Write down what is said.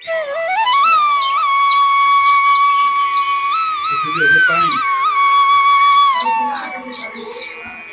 If you do the time.